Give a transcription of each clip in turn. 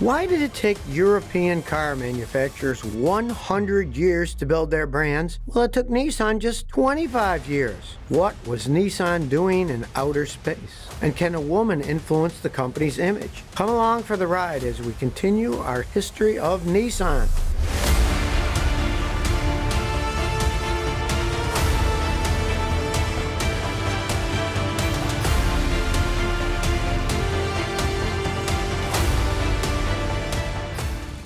Why did it take European car manufacturers 100 years to build their brands? Well, it took Nissan just 25 years. What was Nissan doing in outer space? And can a woman influence the company's image? Come along for the ride as we continue our history of Nissan.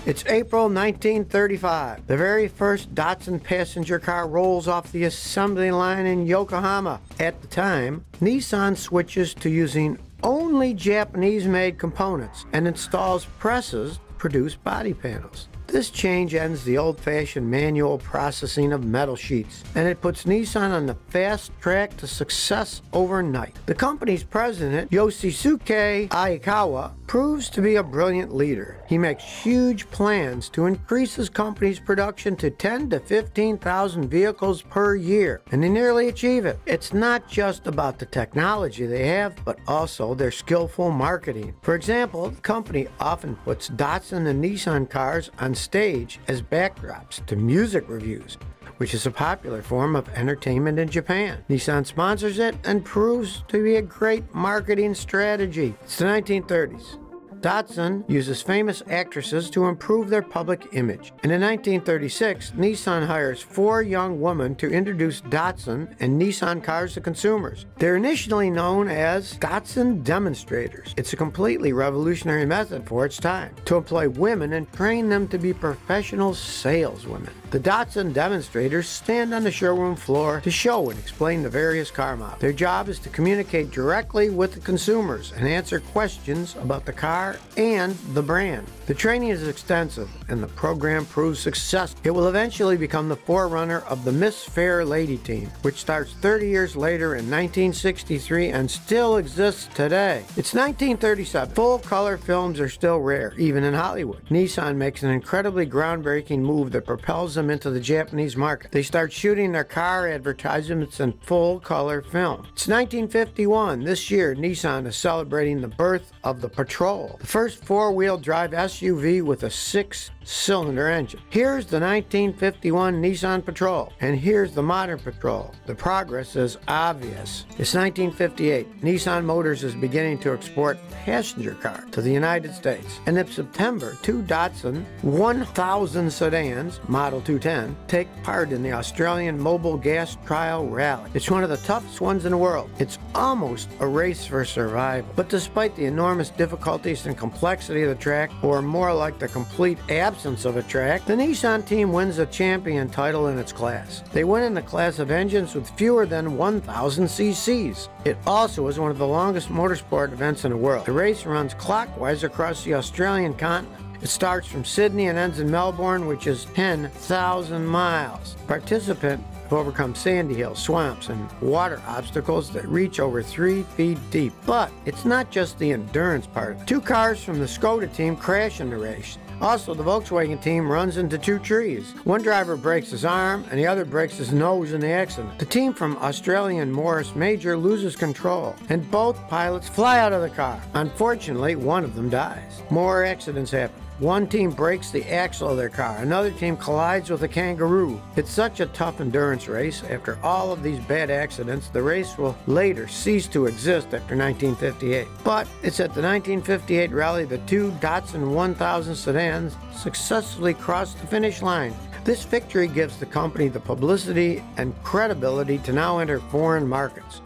It's April 1935. The very first Datsun passenger car rolls off the assembly line in Yokohama. At the time, Nissan switches to using only Japanese-made components and installs presses to produce body panels. This change ends the old-fashioned manual processing of metal sheets, and it puts Nissan on the fast track to success overnight. The company's president, Yoshisuke Aikawa, proves to be a brilliant leader. He makes huge plans to increase his company's production to 10,000 to 15,000 vehicles per year, and they nearly achieve it. It's not just about the technology they have, but also their skillful marketing. For example, the company often puts Datsun and Nissan cars on stage as backdrops to music reviews, which is a popular form of entertainment in Japan. Nissan sponsors it and proves to be a great marketing strategy. It's the 1930s. Datsun uses famous actresses to improve their public image. And in 1936, Nissan hires 4 young women to introduce Datsun and Nissan cars to consumers. They're initially known as Datsun Demonstrators. It's a completely revolutionary method for its time to employ women and train them to be professional saleswomen. The Datsun Demonstrators stand on the showroom floor to show and explain the various car models. Their job is to communicate directly with the consumers and answer questions about the car and the brand. The training is extensive, and the program proves successful. It will eventually become the forerunner of the Miss Fair Lady team, which starts 30 years later in 1963 and still exists today. It's 1937. Full-color films are still rare, even in Hollywood. Nissan makes an incredibly groundbreaking move that propels them into the Japanese market. They start shooting their car advertisements in full-color film. It's 1951. This year, Nissan is celebrating the birth of the Patrol, the first four-wheel drive SUV with a 6-cylinder engine. Here's the 1951 Nissan Patrol, and here's the modern Patrol. The progress is obvious. It's 1958. Nissan Motors is beginning to export passenger cars to the United States. And in September, 2 Datsun 1000 sedans, Model 210, take part in the Australian Mobile Gas Trial Rally. It's one of the toughest ones in the world. It's almost a race for survival. But despite the enormous difficulties and complexity of the track, or more like the complete absence of a track, the Nissan team wins a champion title in its class. They win in the class of engines with fewer than 1,000 cc's. It also is one of the longest motorsport events in the world. The race runs clockwise across the Australian continent. It starts from Sydney and ends in Melbourne, which is 10,000 miles. Participants have overcome sandy hills, swamps, and water obstacles that reach over 3 feet deep. But it's not just the endurance part. 2 cars from the Skoda team crash in the race. Also, the Volkswagen team runs into 2 trees. One driver breaks his arm, and the other breaks his nose in the accident. The team from Australian Morris Major loses control, and both pilots fly out of the car. Unfortunately, one of them dies. More accidents happen. One team breaks the axle of their car. Another team collides with a kangaroo. It's such a tough endurance race. After all of these bad accidents, the race will later cease to exist after 1958. But it's at the 1958 rally that 2 Datsun 1000 sedans successfully crossed the finish line. This victory gives the company the publicity and credibility to now enter foreign markets.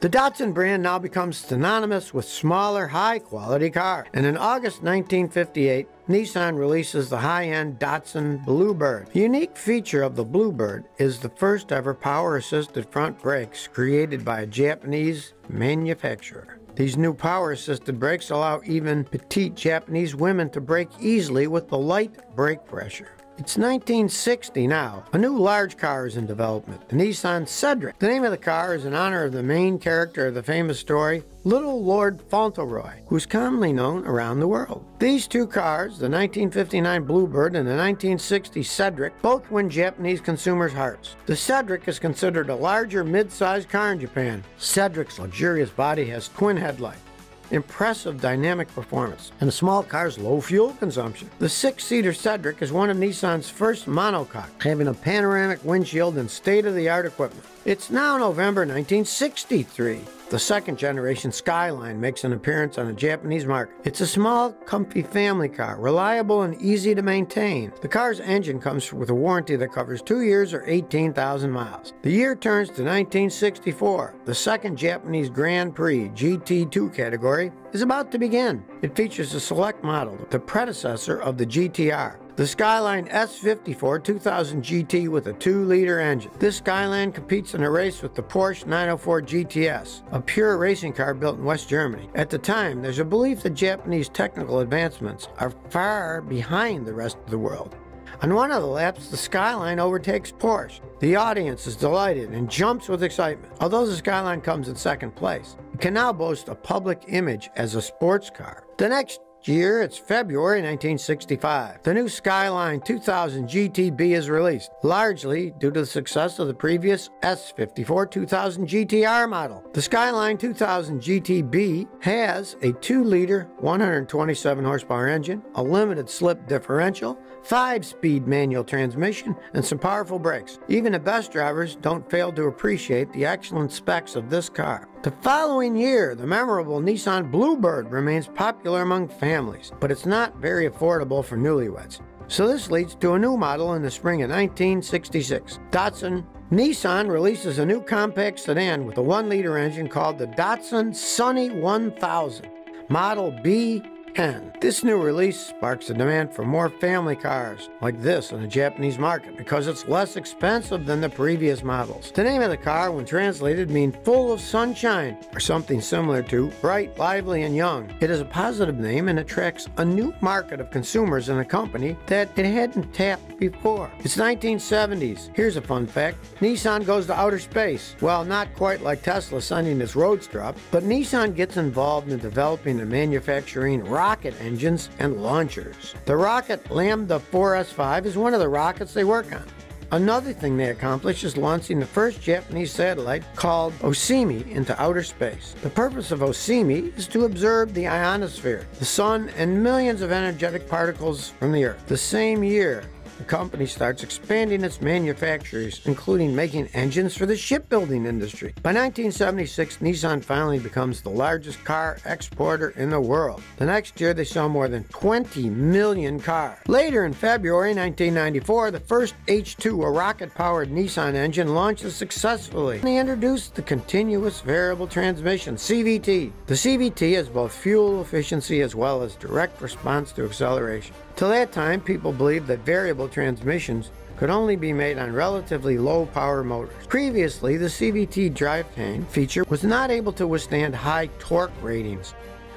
The Datsun brand now becomes synonymous with smaller, high-quality cars. And in August 1958, Nissan releases the high-end Datsun Bluebird. The unique feature of the Bluebird is the first-ever power-assisted front brakes created by a Japanese manufacturer. These new power-assisted brakes allow even petite Japanese women to brake easily with the light brake pressure. It's 1960 now. A new large car is in development, the Nissan Cedric. The name of the car is in honor of the main character of the famous story, Little Lord Fauntleroy, who's commonly known around the world. These 2 cars, the 1959 Bluebird and the 1960 Cedric, both win Japanese consumers' hearts. The Cedric is considered a larger mid-sized car in Japan. Cedric's luxurious body has twin headlights. impressive dynamic performance, and the small car's low fuel consumption. The six-seater Cedric is one of Nissan's first monocoque, having a panoramic windshield and state-of-the-art equipment. It's now November 1963. The second-generation Skyline makes an appearance on the Japanese market. It's a small, comfy family car, reliable and easy to maintain. The car's engine comes with a warranty that covers 2 years or 18,000 miles. The year turns to 1964. The second Japanese Grand Prix GT2 category is about to begin. It features a select model, the predecessor of the GTR. The Skyline S54 2000 GT with a 2-liter engine. This Skyline competes in a race with the Porsche 904 GTS, a pure racing car built in West Germany. At the time, there's a belief that Japanese technical advancements are far behind the rest of the world. On one of the laps, the Skyline overtakes Porsche. The audience is delighted and jumps with excitement. Although the Skyline comes in second place, it can now boast a public image as a sports car. The next year, it's February 1965. The new Skyline 2000 GTB is released, largely due to the success of the previous S54 2000 GTR model. The Skyline 2000 GTB has a 2-liter, 127-horsepower engine, a limited slip differential, 5-speed manual transmission, and some powerful brakes. Even the best drivers don't fail to appreciate the excellent specs of this car. The following year, the memorable Nissan Bluebird remains popular among families, but it's not very affordable for newlyweds. So this leads to a new model in the spring of 1966. Nissan releases a new compact sedan with a 1-liter engine called the Datsun Sunny 1000, Model B10. This new release sparks a demand for more family cars like this in the Japanese market because it's less expensive than the previous models. The name of the car, when translated, means full of sunshine, or something similar to bright, lively, and young. It is a positive name and attracts a new market of consumers in a company that it hadn't tapped before. It's 1970s. Here's a fun fact. Nissan goes to outer space. Well, not quite like Tesla sending its Roadster up, but Nissan gets involved in developing and manufacturing rocket engines and launchers. The rocket Lambda 4S5 is one of the rockets they work on. Another thing they accomplish is launching the first Japanese satellite called Osimi into outer space. The purpose of Osimi is to observe the ionosphere, the sun, and millions of energetic particles from the Earth. The same year, the company starts expanding its manufacturers, including making engines for the shipbuilding industry. By 1976, Nissan finally becomes the largest car exporter in the world. The next year, they sell more than 20 million cars. Later in February 1994, the first H2, a rocket-powered Nissan engine, launches successfully. They introduced the continuous variable transmission, CVT. The CVT has both fuel efficiency as well as direct response to acceleration. Till that time, people believed that variable transmissions could only be made on relatively low-power motors. Previously, the CVT drivetrain feature was not able to withstand high torque ratings,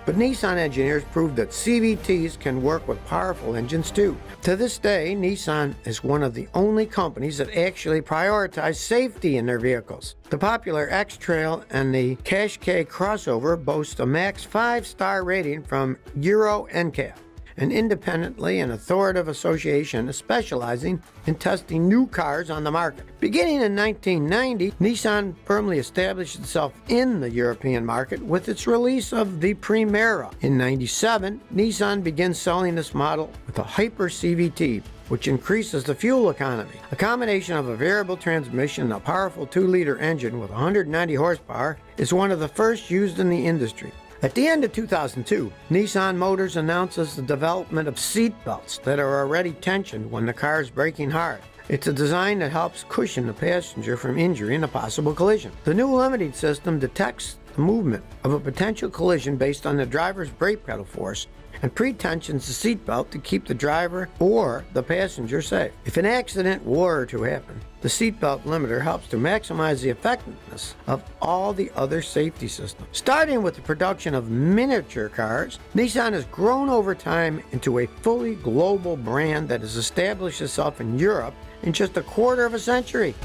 but Nissan engineers proved that CVTs can work with powerful engines too. To this day, Nissan is one of the only companies that actually prioritize safety in their vehicles. The popular X-Trail and the Qashqai crossover boast a max 5-star rating from Euro NCAP, an independently and authoritative association specializing in testing new cars on the market. Beginning in 1990, Nissan firmly established itself in the European market with its release of the Primera. In 1997, Nissan begins selling this model with a Hyper CVT, which increases the fuel economy. A combination of a variable transmission and a powerful 2-liter engine with 190 horsepower is one of the first used in the industry. At the end of 2002, Nissan Motors announces the development of seat belts that are already tensioned when the car is braking hard. It's a design that helps cushion the passenger from injury in a possible collision. The new limiting system detects the movement of a potential collision based on the driver's brake pedal force and pre-tensions the seat belt to keep the driver or the passenger safe. If an accident were to happen, the seatbelt limiter helps to maximize the effectiveness of all the other safety systems. Starting with the production of miniature cars, Nissan has grown over time into a fully global brand that has established itself in Europe in just a quarter of a century.